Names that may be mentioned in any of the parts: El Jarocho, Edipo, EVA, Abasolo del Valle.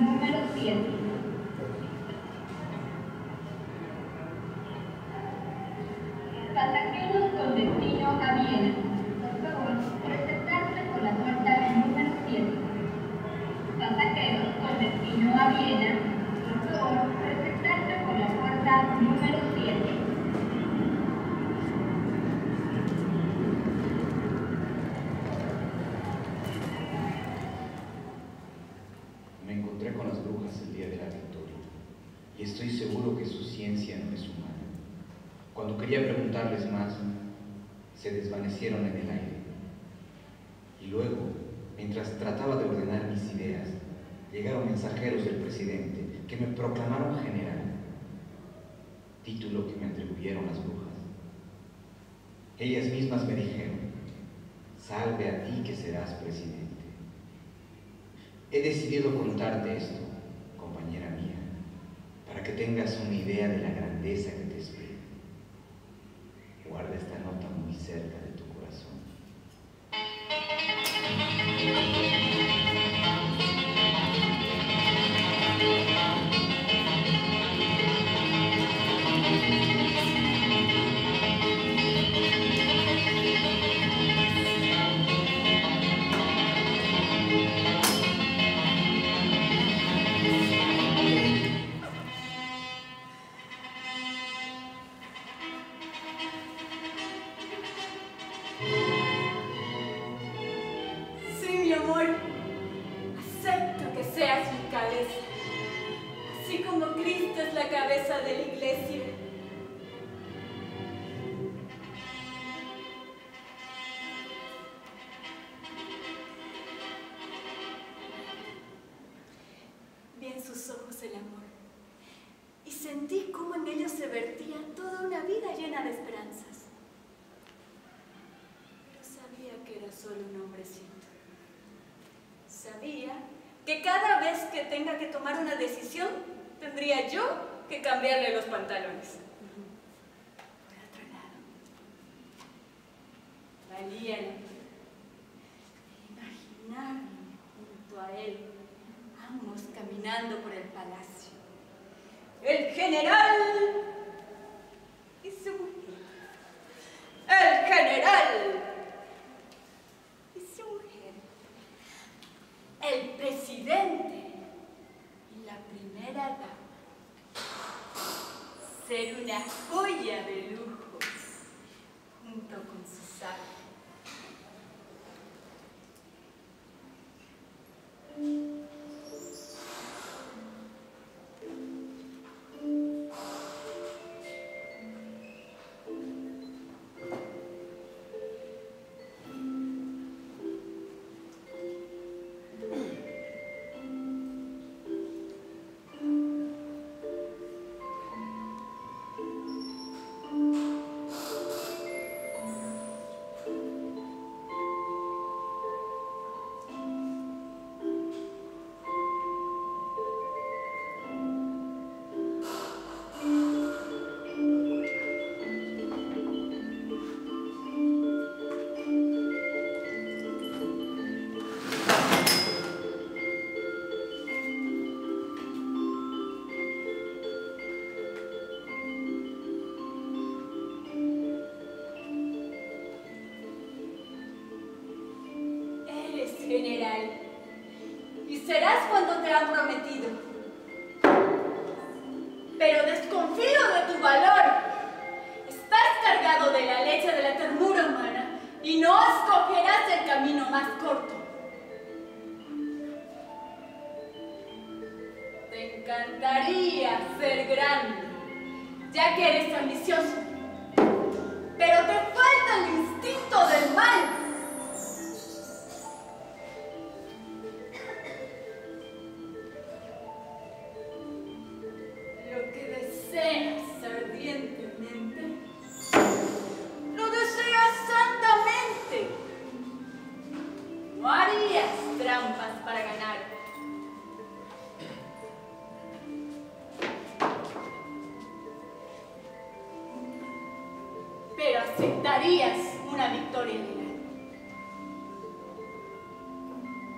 número 7. Pasajeros con destino a Viena, por favor, presentarse por la puerta del número 7. Pasajeros con destino a Viena, por favor, presentarse por la puerta número 7. Con las brujas el día de la victoria, y estoy seguro que su ciencia no es humana. Cuando quería preguntarles más, se desvanecieron en el aire. Y luego, mientras trataba de ordenar mis ideas, llegaron mensajeros del presidente que me proclamaron general, título que me atribuyeron las brujas. Ellas mismas me dijeron: salve a ti que serás presidente. He decidido contarte esto, compañera mía, para que tengas una idea de la grandeza que te espera. Guarda esta nota muy cerca de tu corazón.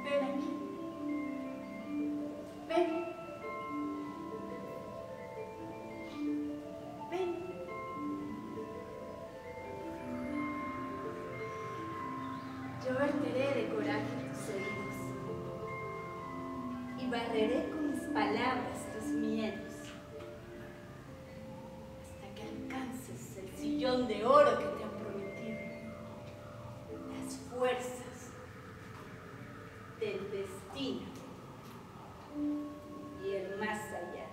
Ven aquí. Ven. y barreré con mis palabras tus miedos hasta que alcances el sillón de oro que te han prometido, las fuerzas del destino y el más allá.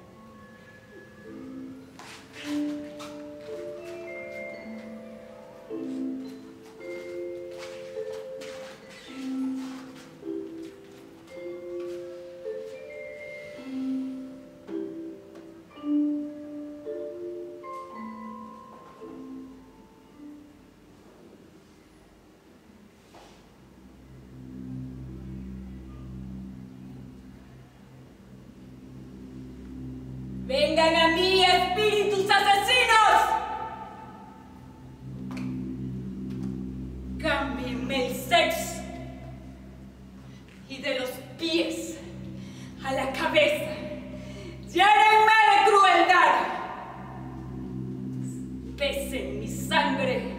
¡Vengan a mí, espíritus asesinos! ¡Cámbienme el sexo! Y de los pies a la cabeza, llérenme de crueldad. Pesen mi sangre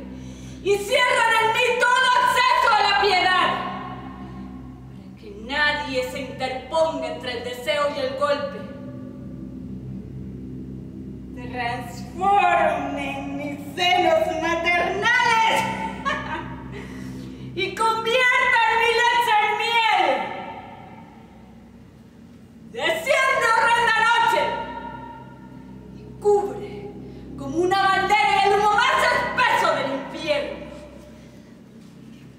y cierran en mí todo acceso a la piedad, para que nadie se interponga entre el deseo y el golpe. Transformen mis senos maternales y conviertan mi leche en miel. Desciende horrenda noche y cubre como una bandera el humo más espeso del infierno,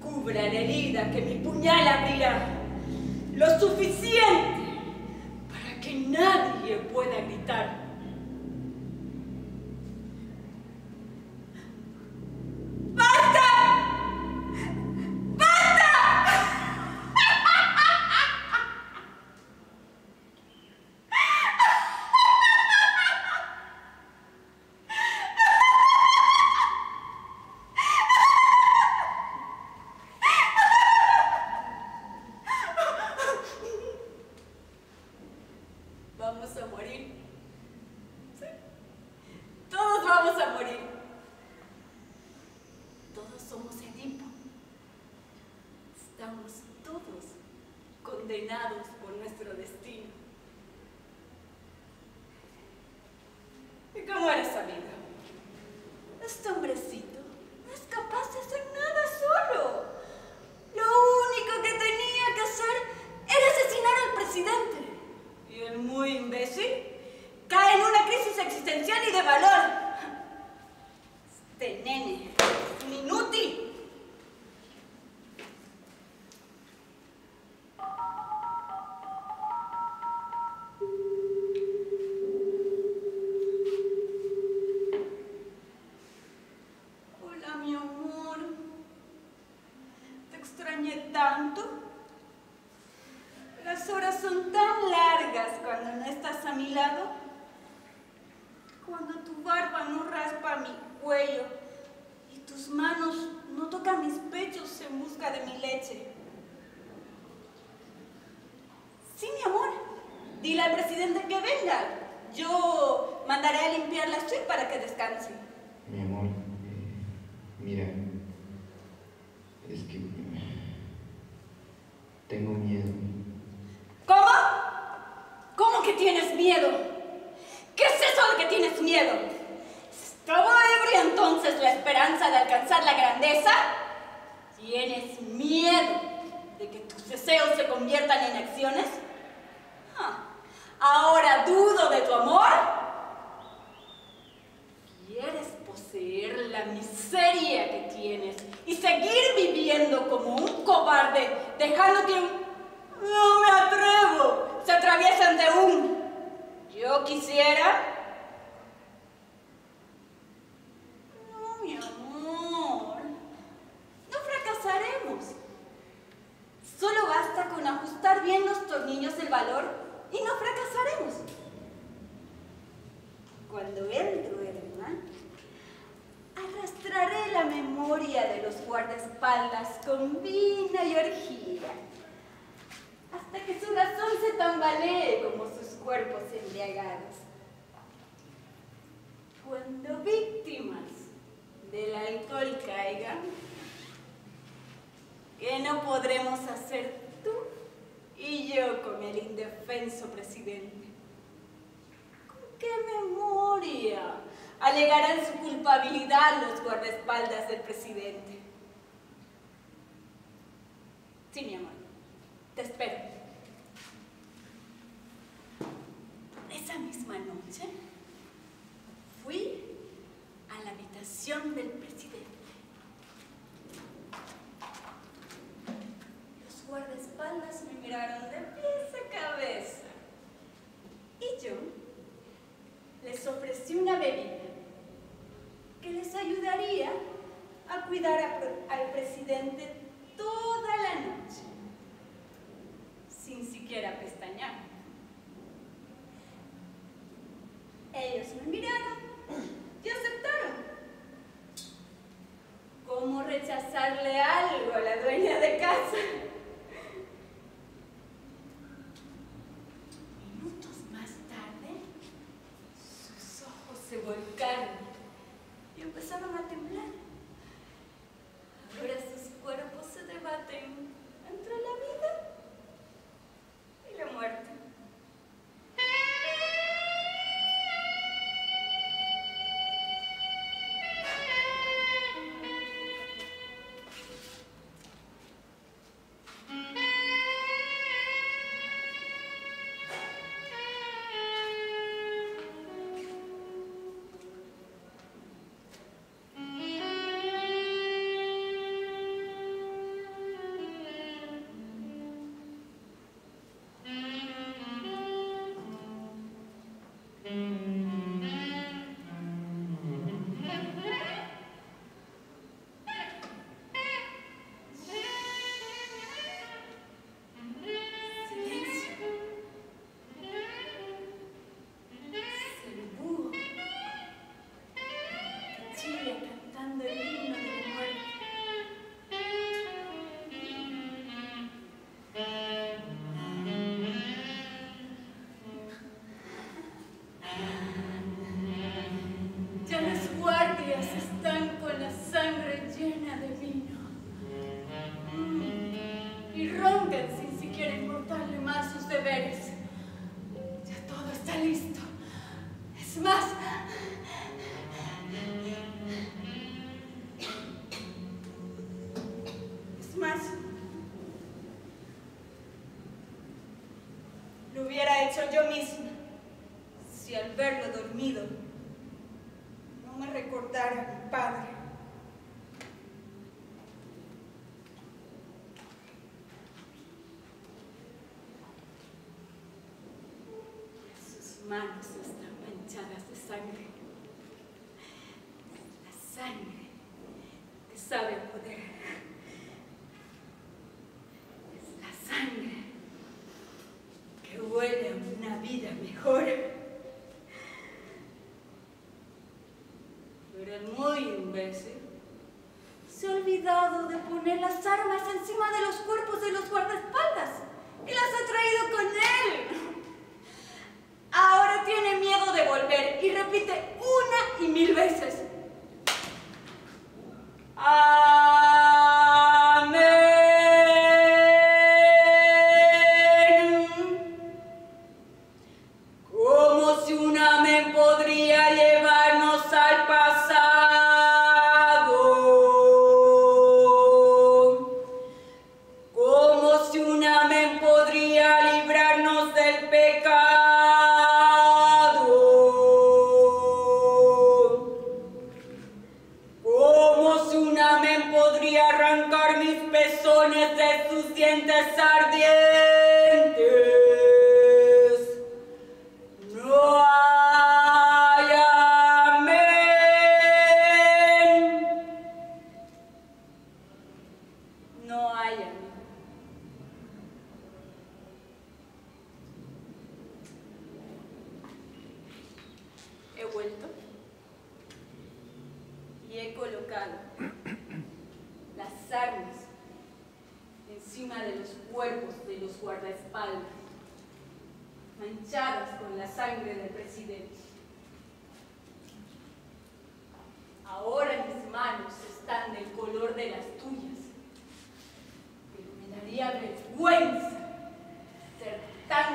que cubra la herida que mi puñal abrirá lo suficiente para que nadie pueda gritar. Vamos a morir. Sí. Todos vamos a morir. Todos somos Edipo. Estamos todos condenados por nuestro destino. ¿Y cómo eres, amiga? Este hombrecito no es capaz de hacer nada solo. Lo único que tenía que hacer era asesinar al presidente. Y el muy imbécil cae en una crisis existencial y de valor. Este nene es un inútil. Hola, mi amor. Te extrañé tanto. Las horas son tan largas cuando no estás a mi lado, cuando tu barba no raspa mi cuello y tus manos no tocan mis pechos en busca de mi leche. Sí, mi amor, dile al presidente que venga. Yo mandaré a limpiar la suite para que descanse. Mi amor, mira, es que tengo miedo. ¿Tienes miedo? ¿Qué es eso de que tienes miedo? ¿Estaba ebria entonces la esperanza de alcanzar la grandeza? ¿Tienes miedo de que tus deseos se conviertan en acciones? ¿Ahora dudo de tu amor? ¿Quieres poseer la miseria que tienes y seguir viviendo como un cobarde, dejándote un... ¡No me atrevo! Se atraviesan de un... Yo quisiera... No, mi amor. No fracasaremos. Solo basta con ajustar bien los tornillos del valor y no fracasaremos. Cuando entro, hermano, arrastraré la memoria de los guardaespaldas con vina y orgía, hasta que su razón se tambalee como sus cuerpos embriagados. Cuando víctimas del alcohol caigan, ¿qué no podremos hacer tú y yo con el del indefenso presidente. ¿Con qué memoria alegarán su culpabilidad los guardaespaldas del presidente? Sí, mi amor, te espero. Esa misma noche fui a la habitación del presidente. Los guardaespaldas me miraron de pies a cabeza y yo les ofrecí una bebida que les ayudaría a cuidar al presidente toda la noche, sin siquiera pestañear. Ellos me miraron y aceptaron. ¿Cómo rechazarle algo a la dueña de casa? Minutos más tarde, sus ojos se volcaron y empezaron a temblar. Ahora sus cuerpos se debaten entre la vida y la muerte. Yo misma, si al verlo dormido no me recordara a mi padre. Sus manos están manchadas de sangre, la sangre que sabe a poder. Huele a una vida mejor. Pero el muy imbécil se ha olvidado de poner las armas encima de los cuerpos de los guardaespaldas y las ha traído con él. Ahora tiene miedo de volver y repite una y mil veces. Vergüenza ser tan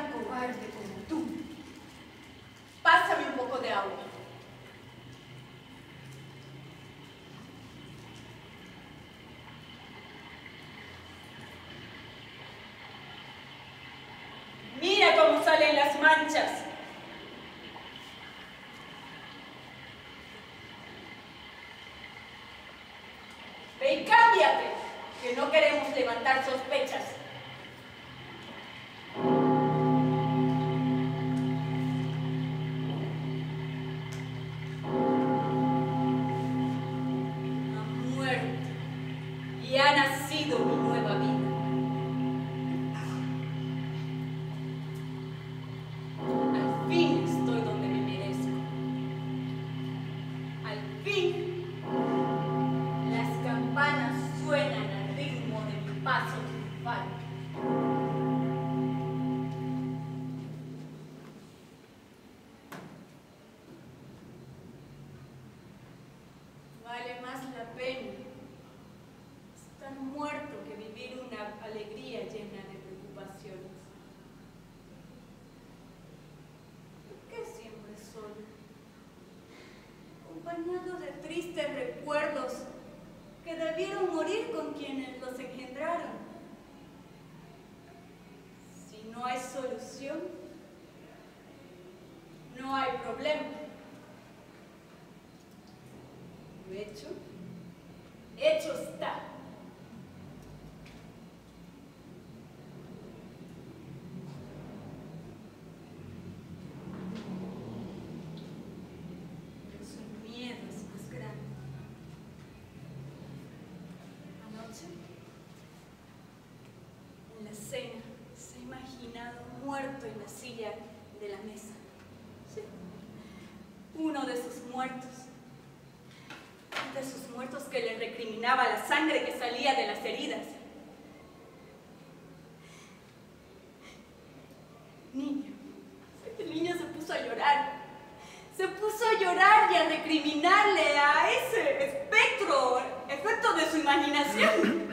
de las manchas. Ve y cámbiate, que no queremos levantar sospechas. Ha muerto y ha nacido mi nueva vida. Vale más la pena estar muerto que vivir una alegría llena de preocupaciones. ¿Por qué siempre solo? Acompañado de tristes recuerdos que debieron morir con quienes los engendraron. Si no hay solución, no hay problema. Hecho está. Pero su miedo es más grande. Anoche, en la cena, se ha imaginado muerto en la silla de la mesa. Sí. Uno de sus muertos. De sus muertos que le recriminaba la sangre que salía de las heridas. El niño se puso a llorar. Se puso a llorar y a recriminarle a ese espectro, efecto de su imaginación.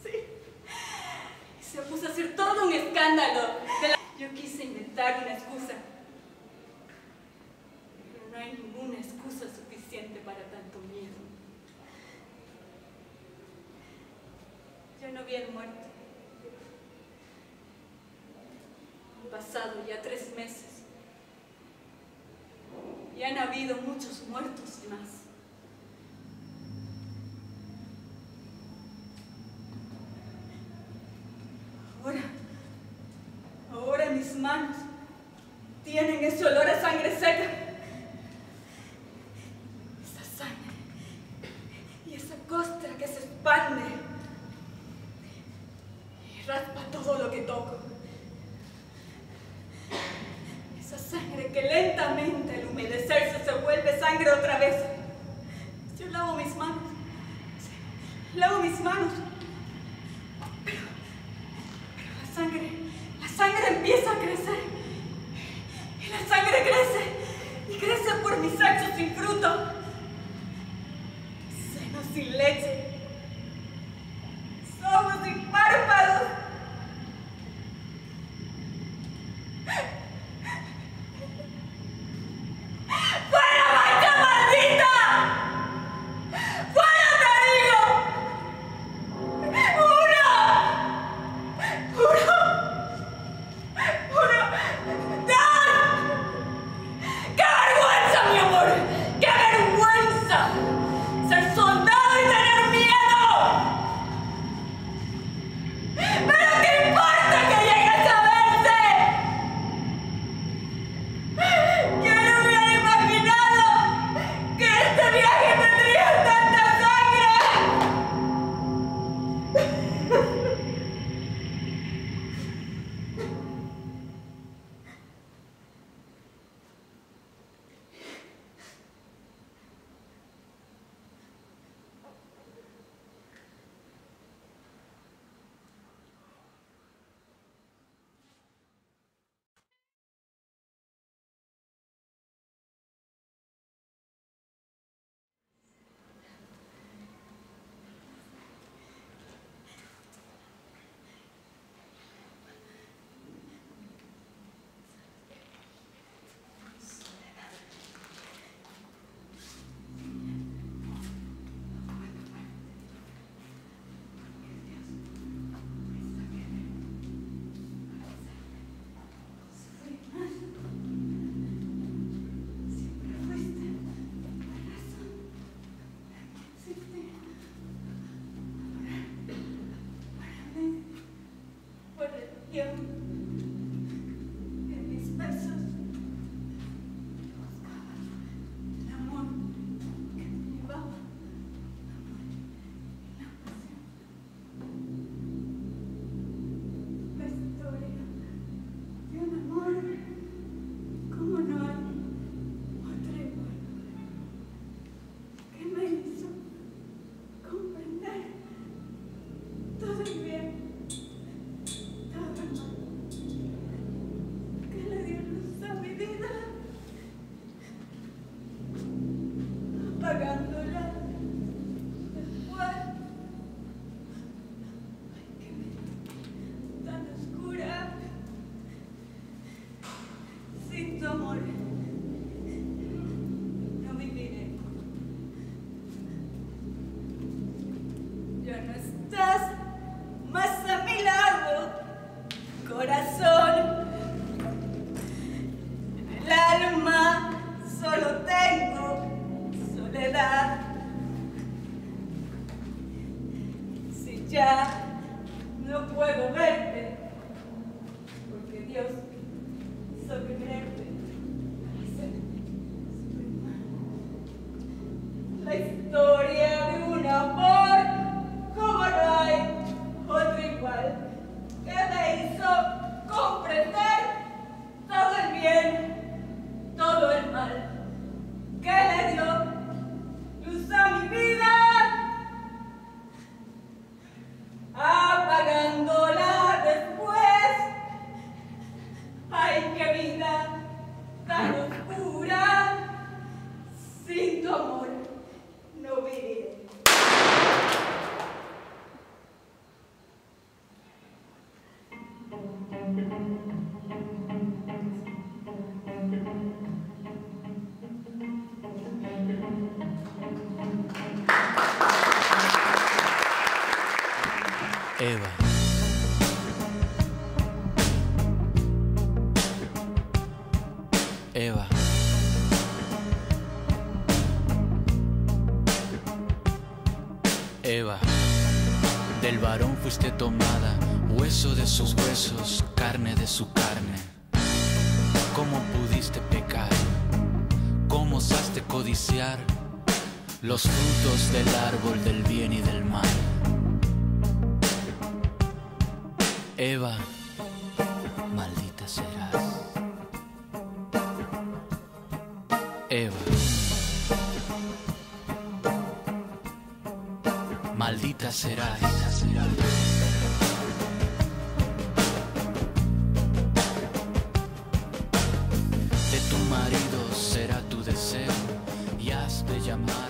Sí. Se puso a hacer todo un escándalo. Yo quise inventar una excusa. Pero no hay ninguna excusa suficiente para tanto miedo. Yo no vi al muerto. Han pasado ya 3 meses. Y han habido muchos muertos y más. Ahora mis manos tienen ese olor a sangre seca. Costra que se expande y raspa todo lo que toco. Esa sangre que lentamente al humedecerse se vuelve sangre otra vez. Yo lavo mis manos. Lavo mis manos. Pero la sangre empieza a crecer. Y la sangre crece. Y crece por mis sexos sin fruto. Sin leche, somos sin párpados. ¡Fuera, mancha maldita! ¡Fuera, te digo! EVA. EVA. EVA, del varón fuiste tomada, hueso de sus huesos, carne de su carne. ¿Cómo pudiste pecar? ¿Cómo osaste codiciar los frutos del árbol del bien y del mal? EVA, maldita serás. EVA, maldita serás. De tu marido será tu deseo y has de llamar.